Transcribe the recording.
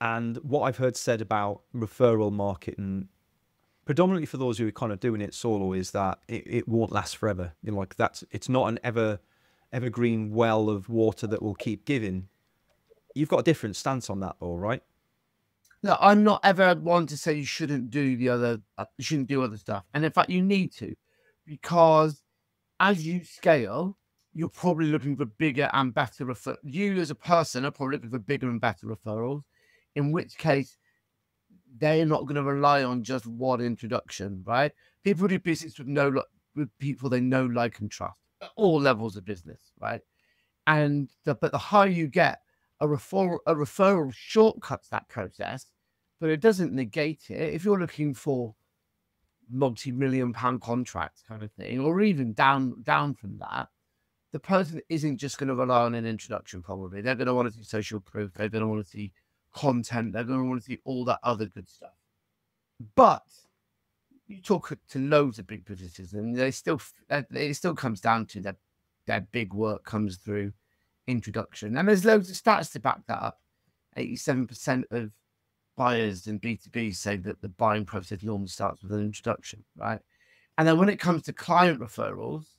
And what I've heard said about referral marketing, predominantly for those who are kind of doing it solo, is that it won't last forever. You know, like it's not an evergreen well of water that will keep giving. You've got a different stance on that, though, right? No, I'm not ever one to say you shouldn't do other stuff. And in fact, you need to, because as you scale, you're probably looking for bigger and better referrals. You as a person are probably looking for bigger and better referrals, in which case they're not going to rely on just one introduction, right? People do business with people they know, like, and trust at all levels of business, right? And but the higher you get, a referral shortcuts that process, but it doesn't negate it. If you're looking for multi-million-pound contracts kind of thing, or even down from that, the person isn't just going to rely on an introduction probably. They're going to want to see social proof. They're going to want to see content. They're going to want to see all that other good stuff. But you talk to loads of big businesses, and it still comes down to that their big work comes through introduction. And there's loads of stats to back that up. 87% of buyers in B2B say that the buying process normally starts with an introduction, right? And then when it comes to client referrals,